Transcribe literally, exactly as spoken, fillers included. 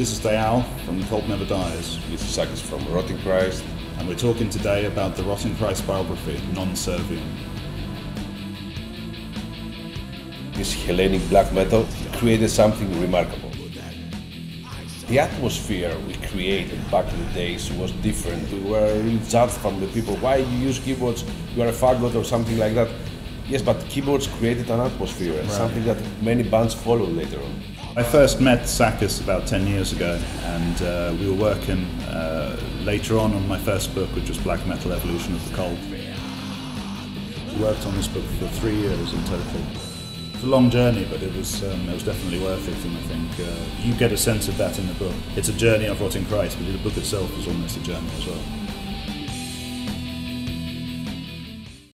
This is Dayal from The Cult Never Dies. This is Sakis from Rotting Christ. And we're talking today about the Rotting Christ biography, Non Serviam. This Hellenic black metal created something remarkable. The atmosphere we created back in the days was different. We were judged from the people. Why you use keyboards? You are a faggot or something like that. Yes, but keyboards created an atmosphere, right. Something that many bands followed later on. I first met Sakis about ten years ago, and uh, we were working uh, later on on my first book, which was Black Metal Evolution of the Cult. We worked on this book for three years in total. It's a long journey, but it was um, it was definitely worth it, and I think uh, you get a sense of that in the book. It's a journey of Rotting Christ, but the book itself was almost a journey as well.